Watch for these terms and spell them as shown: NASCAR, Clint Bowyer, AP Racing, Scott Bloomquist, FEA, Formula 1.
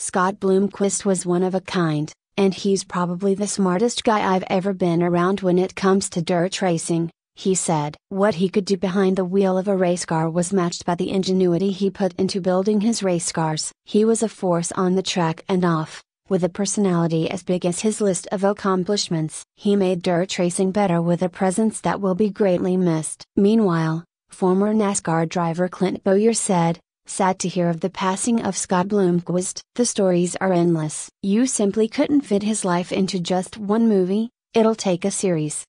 Scott Bloomquist was one of a kind, and he's probably the smartest guy I've ever been around when it comes to dirt racing, he said. What he could do behind the wheel of a race car was matched by the ingenuity he put into building his race cars. He was a force on the track and off, with a personality as big as his list of accomplishments. He made dirt racing better with a presence that will be greatly missed. Meanwhile, former NASCAR driver Clint Bowyer said, "Sad to hear of the passing of Scott Bloomquist. The stories are endless. You simply couldn't fit his life into just one movie, it'll take a series."